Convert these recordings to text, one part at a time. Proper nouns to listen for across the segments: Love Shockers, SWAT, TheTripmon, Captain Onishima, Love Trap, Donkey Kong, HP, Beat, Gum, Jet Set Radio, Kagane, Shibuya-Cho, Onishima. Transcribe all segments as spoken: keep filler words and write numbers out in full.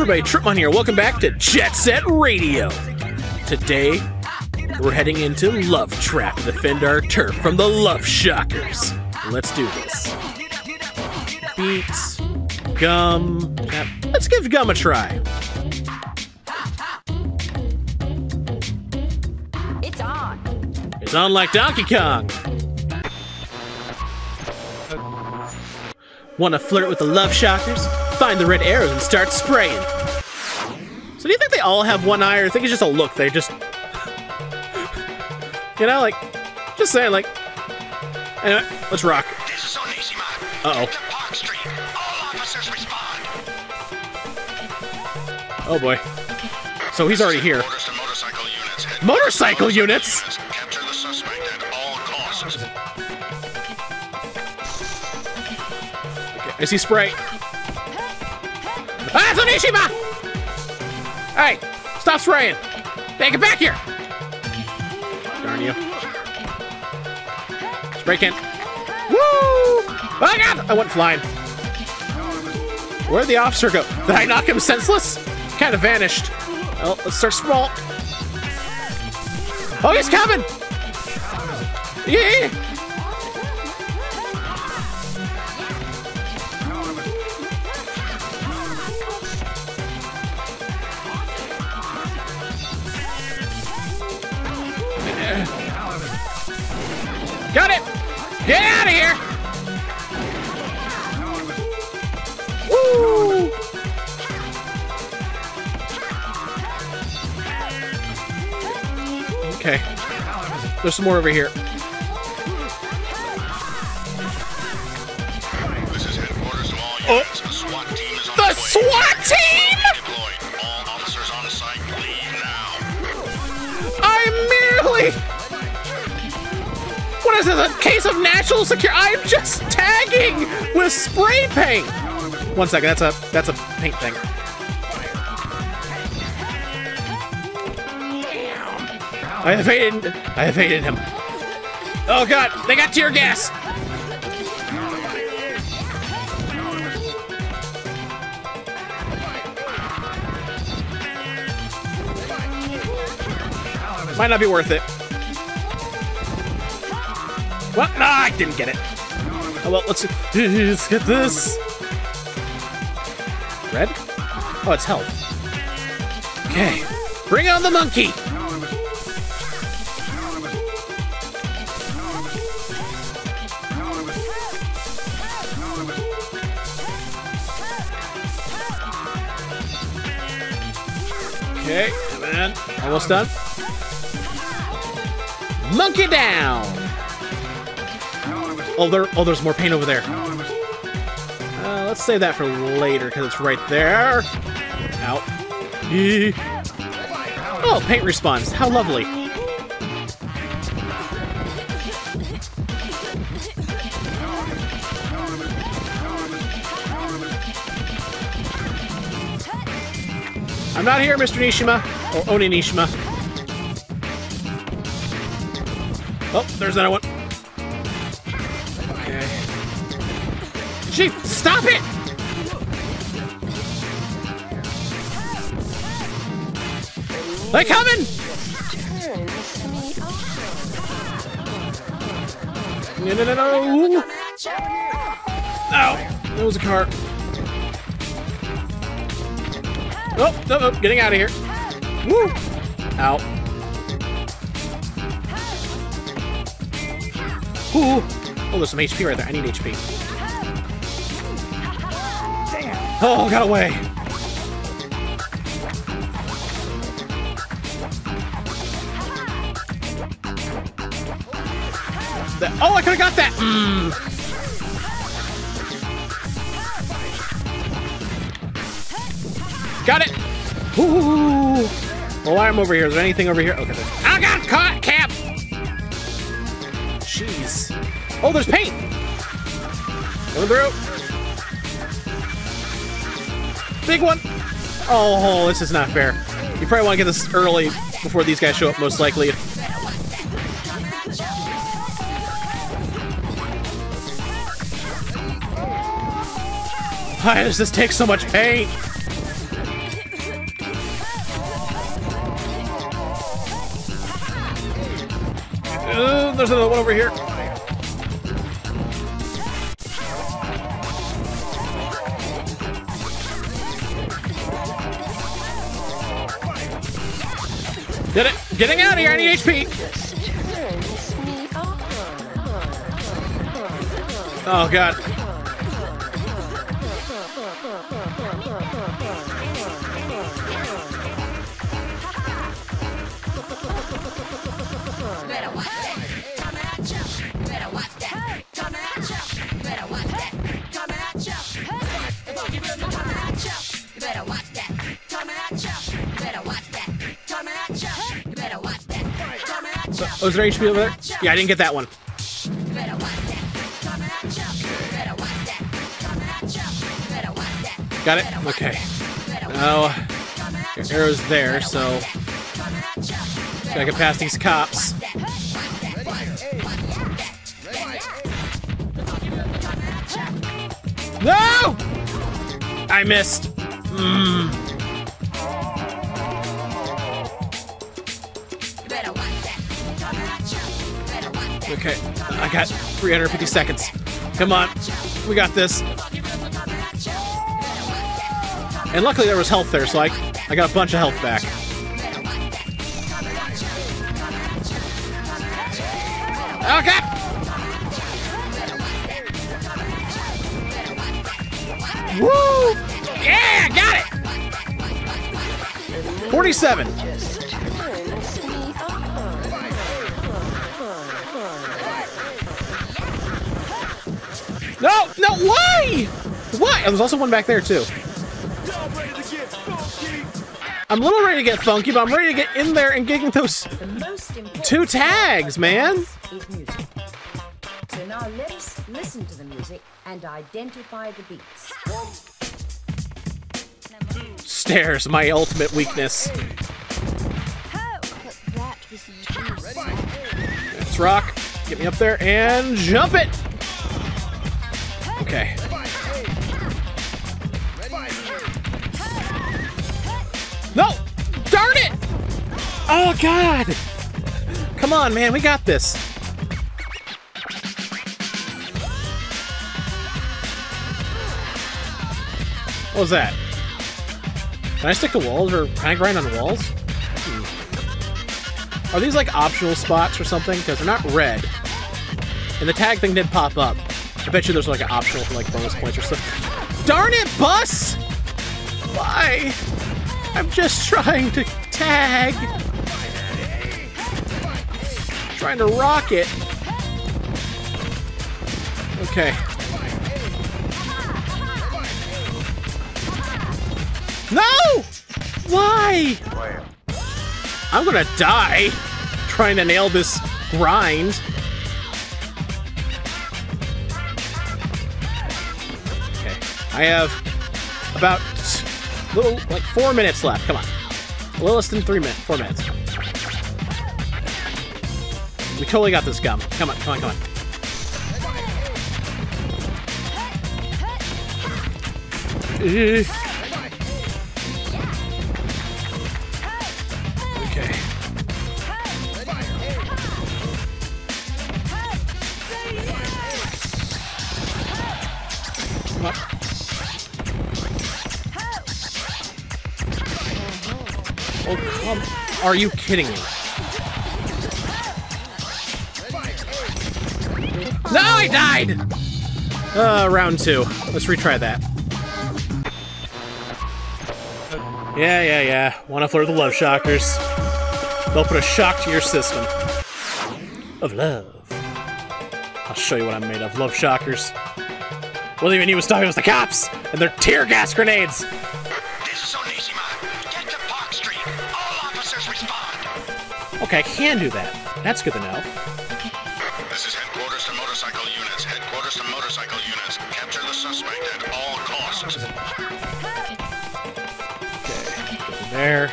everybody, Trip on here. Welcome back to Jet Set Radio. Today, we're heading into Love Trap, defend our turf from the Love Shockers. Let's do this. Beat, Gum. Now, let's give Gum a try. It's on. It's on like Donkey Kong. Want to flirt with the Love Shockers? Find the red arrows and start spraying. So do you think they all have one eye, or do you think it's just a look? They just... you know, like... Just saying, like... Anyway, let's rock. This is Onishima. Uh-oh. Get to Park Street. All officers respond. Oh, boy. Okay. So he's already here. Orders to motorcycle units. Motorcycle units? units? Capture the suspect at all costs. I see spray. Ah, it's Onishima! Alright, stop spraying. Hey, get back here! Darn you. Spray can. Woo! Oh my god! I went flying. Where'd the officer go? Did I knock him senseless? Kind of vanished. Well, let's start small. Oh, he's coming! Yeah! Got it! Get out of here! Woo! Okay. There's some more over here. This is headquarters to all units. The SWAT team is on the SWAT team! Deployed. All officers on site, leave now. I merely... What is this, a case of natural security? I'm just tagging with spray paint. One second, that's a that's a paint thing. I evaded, I evaded him. Oh god, they got tear gas. Might not be worth it. What? No, I didn't get it. Oh, well, let's, let's get this. Red? Oh, it's health. Okay. Bring on the monkey. Okay, man. Almost done. Monkey down. Oh, there, oh, there's more paint over there. Uh, let's save that for later, because it's right there. Out. Oh, paint respawns. How lovely. I'm not here, Mister Nishima. Or Oni Nishima. Oh, there's another one. Chief, stop it! They're coming! No, no, no, no! Ow! There was a car. Oh, no, no, getting out of here. Woo! Ow. Ooh! Oh, there's some H P right there. I need H P. Oh, got away. That, oh, I could have got that. Mm. Got it. Ooh. Well, I'm over here. Is there anything over here? Okay. There's... I got caught, Cap. Jeez. Oh, there's paint. Coming through. Big one! Oh, this is not fair. You probably want to get this early before these guys show up, most likely. Why does this take so much paint? Uh, there's another one over here. Get it! Getting out of here! I need H P! Oh god. Oh, is there H P over there? Yeah, I didn't get that one. Got it? Okay. Now, your arrow's there, so... so I can pass these cops. No! I missed. Mm. Okay, I got three hundred fifty seconds. Come on, we got this. And luckily there was health there, so I, I got a bunch of health back. Okay! Woo! Yeah, got it! forty-seven. No! No! Why? Why? There's also one back there, too. I'm a little ready to get funky, but I'm ready to get in there and get those two tags, man! So now let's listen to the music and identify the beats. Stairs, my ultimate weakness. Let's rock. Get me up there and jump it! Okay. No! Darn it! Oh, God! Come on, man. We got this. What was that? Can I stick to walls or can I grind on walls? Hmm. Are these like optional spots or something? Because they're not red. And the tag thing did pop up. I bet you there's like an optional for like bonus points or stuff. Darn it, bus! Why? I'm just trying to tag. I'm trying to rock it. Okay. No! Why? I'm gonna die trying to nail this grind. I have about little like four minutes left. Come on, a little less than three minutes, four minutes. We totally got this, Gum. Come on, come on, come on. Okay. Come on. Oh, come. Are you kidding me? No, I died! Uh, round two. Let's retry that. Yeah, yeah, yeah. Wanna flirt the Love Shockers? They'll put a shock to your system. Of love. I'll show you what I'm made of, Love Shockers. Well, even you was talking, it was the cops! And their tear gas grenades! Okay, I can do that. That's good to know. This is headquarters to motorcycle units. Headquarters to motorcycle units. Capture the suspect at all costs. Okay, go there.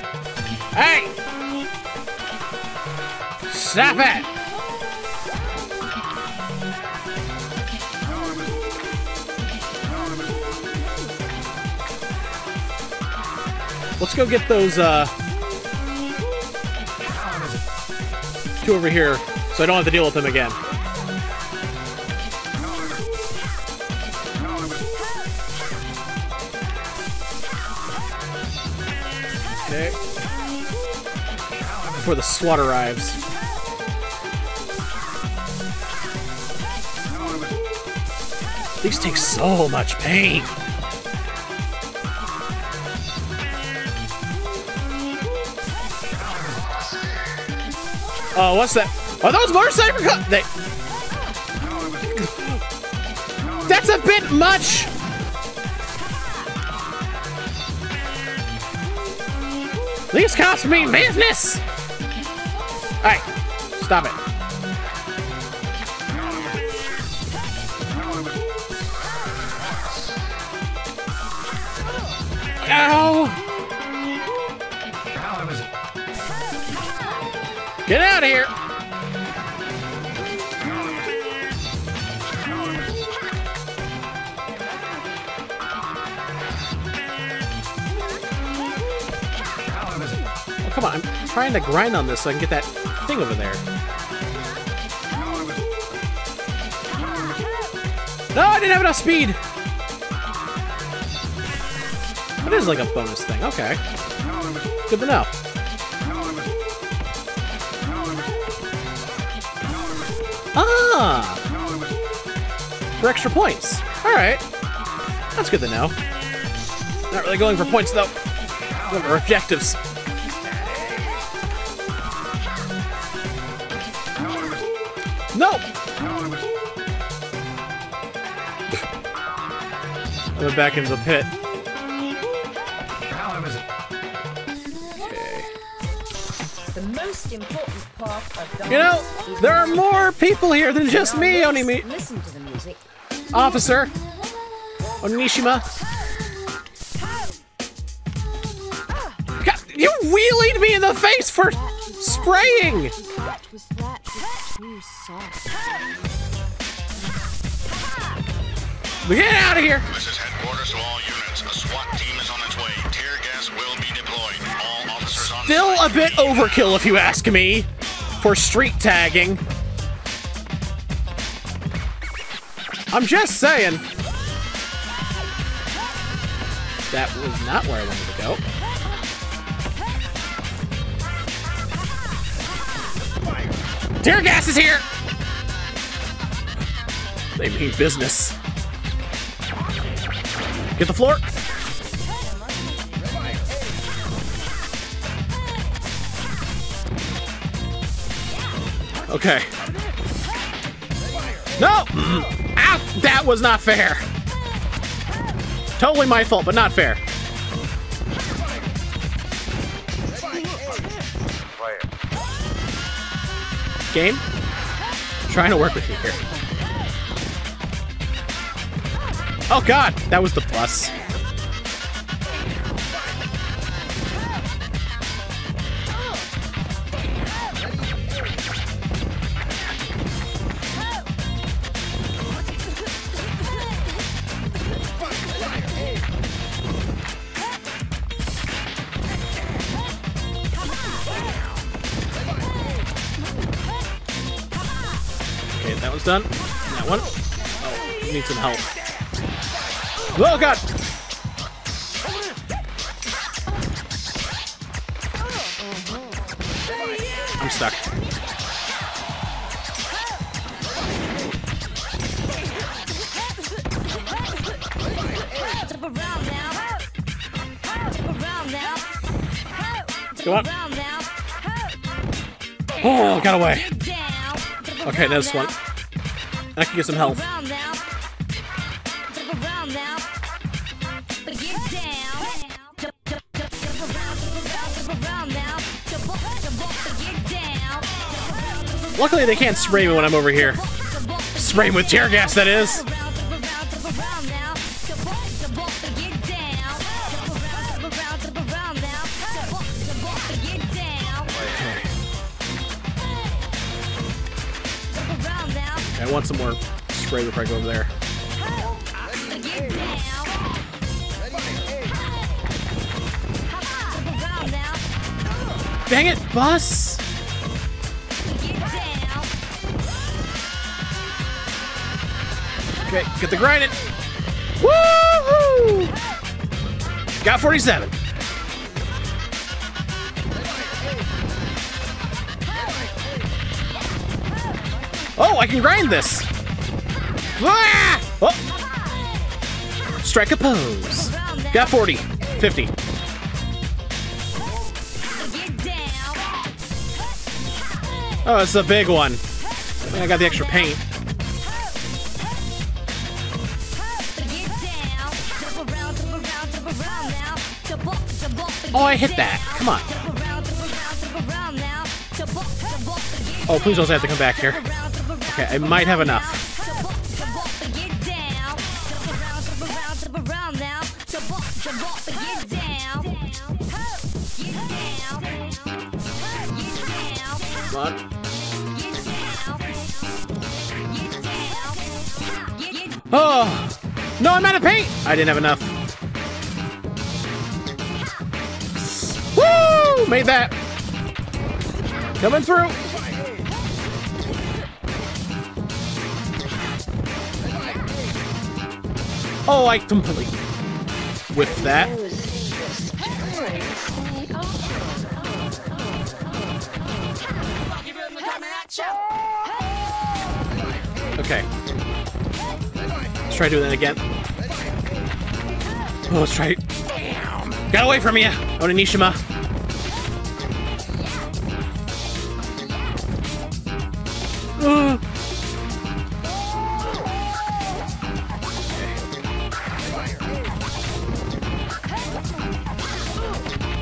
All right. Hey! Stop it! Let's go get those uh, two over here so I don't have to deal with them again. Okay. Before the SWAT arrives. These take so much pain. Oh, what's that? Are those motorcycle co- they That's a bit much! These cops mean business! Alright, stop it. Ow! Get out of here! Come on, I'm trying to grind on this so I can get that thing over there. No, I didn't have enough speed! But it is like a bonus thing, okay. Good to know. Ah! For extra points. Alright. That's good to know. Not really going for points, though. Or objectives. No! I went back into the pit. Okay. The most important part of you know, there are more people here than just me, Onimi. Listen to the music. Officer Onishima. God, you wheelied me in the face for spraying! Get out of here! This is headquarters to all units. A SWAT team is on its way. Tear gas will be deployed. All officers on Still a bit overkill, if you ask me, for street tagging. I'm just saying. That was not where I wanted to go. Tear gas is here! They mean business. Get the floor! Okay. No! Ow! That was not fair! Totally my fault, but not fair. Game? I'm trying to work with you here. Oh god, that was the plus. Done. That one. Oh, I need some help. Oh god! I'm stuck. Go up. Oh, got away. Okay, this one. I can get some help. Luckily, they can't spray me when I'm over here. Spray me with tear gas, that is. I want some more spray before I go over there. Dang it, bus! Okay, get the grinding. Woo-hoo! Got forty-seven. Oh, I can grind this. Ah! Oh. Strike a pose. Got forty. fifty. Oh, it's a big one. I got the extra paint. Oh, I hit that. Come on. Oh, please don't have to come back here. Okay, I might have enough. Come on. Oh! No, I'm out of paint! I didn't have enough. Made that. Coming through. Oh, I completely whipped that. Okay. Let's try doing that again. Oh, let's try it. Got away from you, Onishima.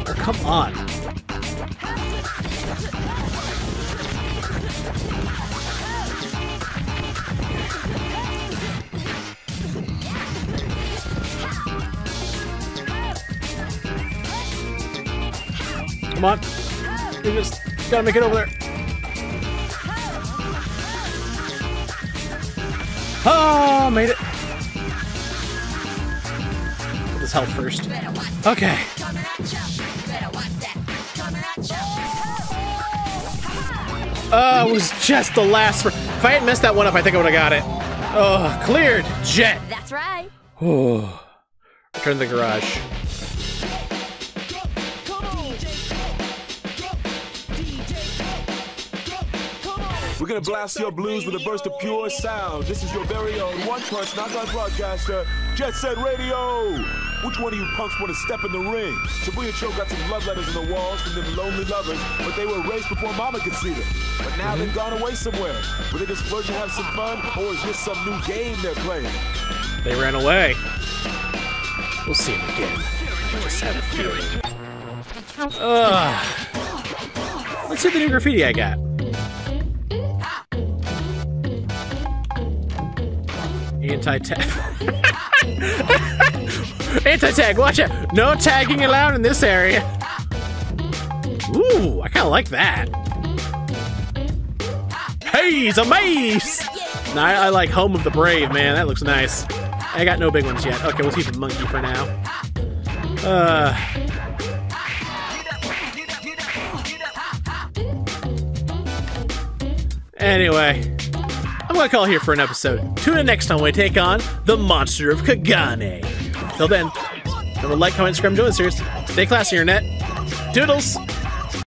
Come on. Come on. You just gotta make it over there. Oh, made it. Let's help first. Okay. Oh, it was just the last. For if I had messed that one up, I think I would have got it. Oh, cleared, Jet. That's right. Oh, return to the garage. We're gonna blast your blues with a burst of pure sound. This is your very own one-punch knockout broadcaster, Jet Set Radio. Which one of you punks want to step in the ring? Shibuya-Cho got some love letters on the walls from them lonely lovers, but they were erased before Mama could see them. But now mm-hmm. they've gone away somewhere. Were they just flirt to have some fun, or is this some new game they're playing? They ran away. We'll see them again. I just had a feeling. Ugh. Let's see the new graffiti I got. Anti-tap. Anti-tag, watch out! No tagging allowed in this area. Ooh, I kind of like that. Hey, it's a maze! Now I, I like Home of the Brave, man. That looks nice. I got no big ones yet. Okay, we'll keep the monkey for now. Uh. Anyway, I'm gonna call here for an episode. Tune in next time when we take on the Monster of Kagane. Till then, remember to like, comment, subscribe, join the series. Stay classy, internet. Doodles!